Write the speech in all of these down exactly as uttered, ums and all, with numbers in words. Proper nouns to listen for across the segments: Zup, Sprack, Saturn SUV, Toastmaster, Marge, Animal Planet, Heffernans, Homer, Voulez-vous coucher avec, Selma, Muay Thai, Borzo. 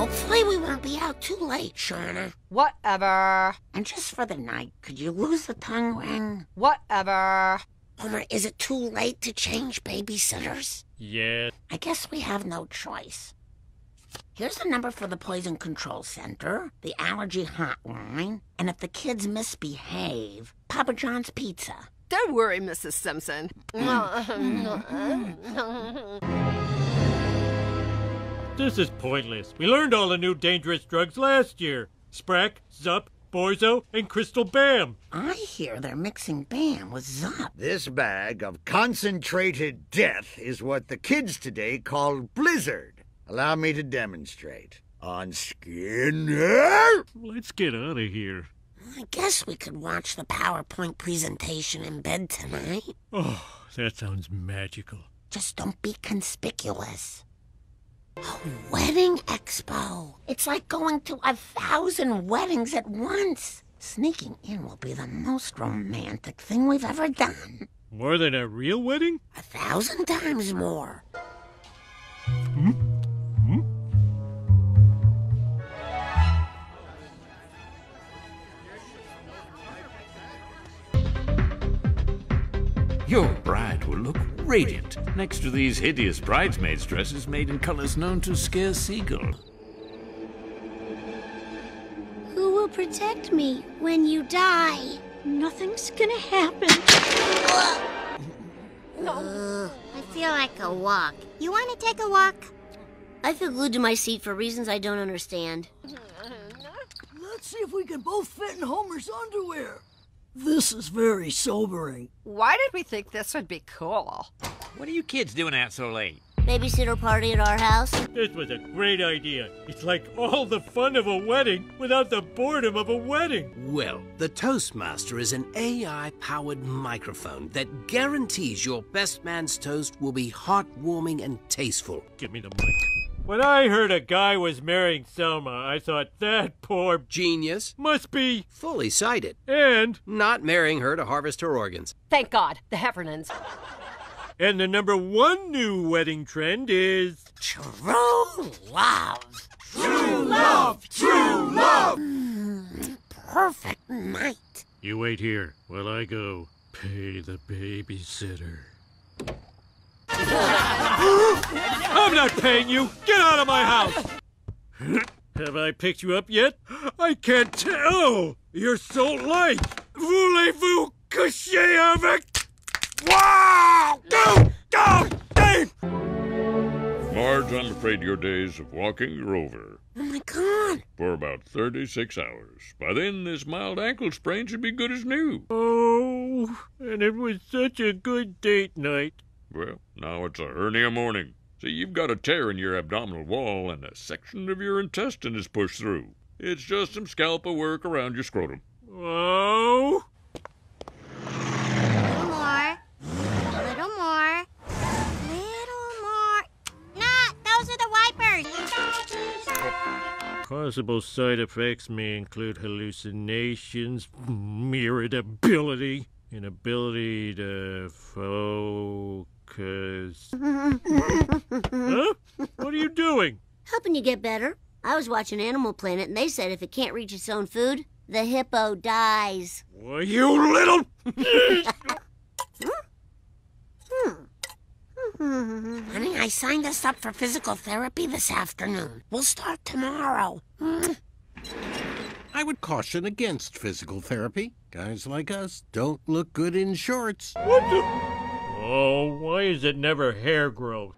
Hopefully we won't be out too late, Shauna. Whatever. And just for the night, could you lose the tongue ring? Whatever. Homer, is it too late to change babysitters? Yeah. I guess we have no choice. Here's the number for the Poison Control Center, the Allergy Hotline, and if the kids misbehave, Papa John's Pizza. Don't worry, Missus Simpson. This is pointless. We learned all the new dangerous drugs last year. Sprack, Zup, Borzo, and Crystal Bam. I hear they're mixing Bam with Zup. This bag of concentrated death is what the kids today call Blizzard. Allow me to demonstrate. On Skinner? Let's get out of here. I guess we could watch the PowerPoint presentation in bed tonight. Oh, that sounds magical. Just don't be conspicuous. A wedding expo. It's like going to a thousand weddings at once. Sneaking in will be the most romantic thing we've ever done. More than a real wedding? A thousand times more. Hmm? Hmm? Your bride will look radiant next to these hideous bridesmaids' dresses made in colors known to scare seagulls. Who will protect me when you die? Nothing's gonna happen. No. Uh, I feel like a walk. You wanna take a walk? I feel glued to my seat for reasons I don't understand. Let's see if we can both fit in Homer's underwear. This is very sobering. Why did we think this would be cool? What are you kids doing out so late? Babysitter party at our house? This was a great idea. It's like all the fun of a wedding without the boredom of a wedding. Well, the Toastmaster is an A I-powered microphone that guarantees your best man's toast will be heartwarming and tasteful. Give me the mic. When I heard a guy was marrying Selma, I thought that poor genius must be fully sighted and not marrying her to harvest her organs. Thank God, the Heffernans. And the number one new wedding trend is true love. True love, true love. Mm, perfect night. You wait here while I go pay the babysitter. I'm not paying you! Get out of my house! Have I picked you up yet? I can't tell! You're so light! Voulez-vous coucher avec? Wow! Go! Go! Dave! Marge, I'm afraid your days of walking are over. Oh my God! For about thirty-six hours. By then, this mild ankle sprain should be good as new. Oh, and it was such a good date night. Well, now it's a hernia morning. See, you've got a tear in your abdominal wall and a section of your intestine is pushed through. It's just some scalpel work around your scrotum. Oh! A little more. A little more. A little more. Not! Those are the wipers! Possible side effects may include hallucinations, irritability, inability to focus. Huh? What are you doing? Helping you get better. I was watching Animal Planet, and they said if it can't reach its own food, the hippo dies. Well, you little... Honey, I signed us up for physical therapy this afternoon. We'll start tomorrow. I would caution against physical therapy. Guys like us don't look good in shorts. What the... Oh, why is it never hair growth?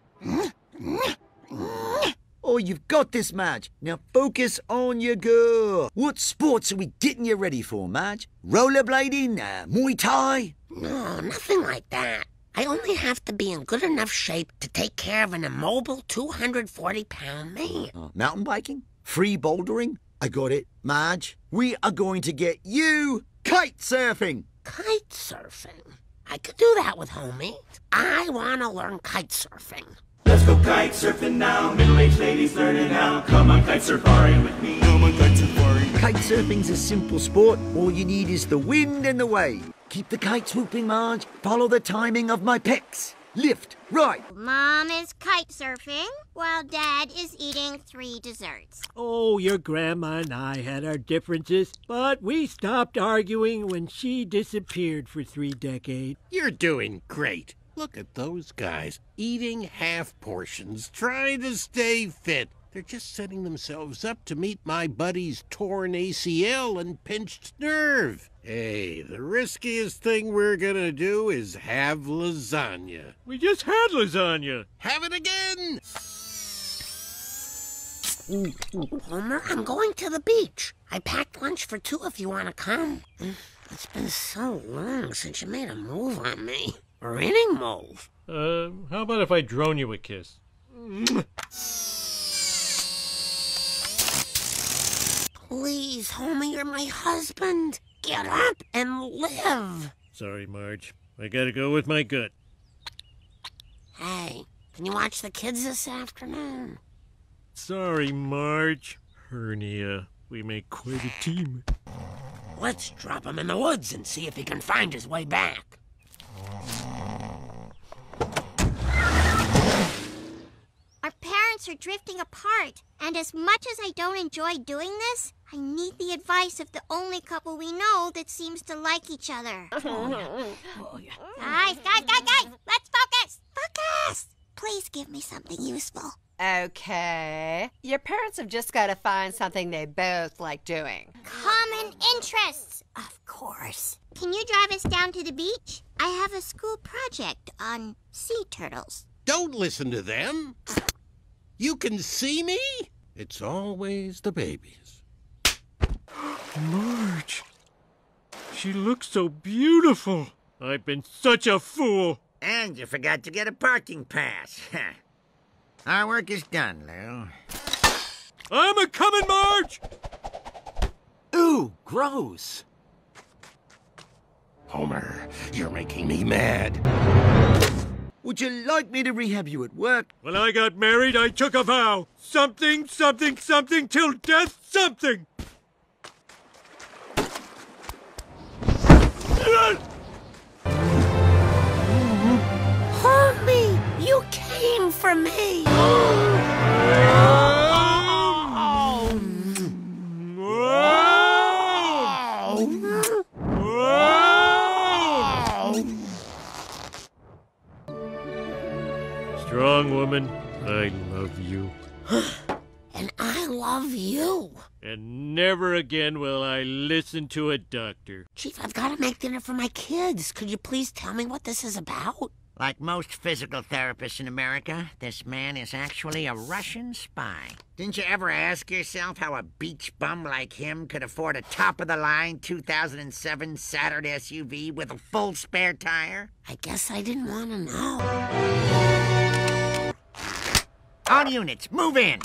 Oh, you've got this, Marge. Now focus on your girl. What sports are we getting you ready for, Marge? Rollerblading? Uh, Muay Thai? No, nothing like that. I only have to be in good enough shape to take care of an immobile two hundred forty pound man. Uh, mountain biking? Free bouldering? I got it, Marge. We are going to get you kite surfing. Kite surfing? I could do that with Homie. I want to learn kite surfing. Let's go kite surfing now. Middle-aged ladies learn it now. Come on kite surfing with me. Come on kite surfing. Kite surfing's a simple sport. All you need is the wind and the wave. Keep the kite swooping, Marge. Follow the timing of my pecs. Lift, right. Mom is kite surfing while Dad is eating three desserts. Oh, your grandma and I had our differences, but we stopped arguing when she disappeared for three decades. You're doing great. Look at those guys, eating half portions, trying to stay fit. They're just setting themselves up to meet my buddy's torn A C L and pinched nerve. Hey, the riskiest thing we're gonna do is have lasagna. We just had lasagna. Have it again! Ooh, ooh. Homer, I'm going to the beach. I packed lunch for two if you want to come. It's been so long since you made a move on me. Or any move. Uh, how about if I drone you a kiss? Please, Homer, you're my husband. Get up and live. Sorry, Marge. I gotta go with my gut. Hey, can you watch the kids this afternoon? Sorry, Marge. Hernia. We make quite a team. Let's drop him in the woods and see if he can find his way back. Our parents are drifting apart, and as much as I don't enjoy doing this, I need the advice of the only couple we know that seems to like each other. Oh, yeah. Oh, yeah. Guys, guys, guys, guys, let's focus! Focus! Please give me something useful. Okay. Your parents have just got to find something they both like doing. Common interests! Of course. Can you drive us down to the beach? I have a school project on sea turtles. Don't listen to them. You can see me? It's always the babies. Marge, she looks so beautiful. I've been such a fool. And you forgot to get a parking pass. Our work is done, Lou. I'm a-coming, Marge! Ooh, gross. Homer, you're making me mad. Would you like me to rehab you at work? When I got married, I took a vow. Something, something, something, till death, something! Hold me! You came for me! Oh. Oh. Oh. Strong woman, I love you. And I love you. And never again will I listen to a doctor. Chief, I've got to make dinner for my kids. Could you please tell me what this is about? Like most physical therapists in America, this man is actually a Russian spy. Didn't you ever ask yourself how a beach bum like him could afford a top-of-the-line two thousand seven Saturn S U V with a full spare tire? I guess I didn't want to know. All units, move in!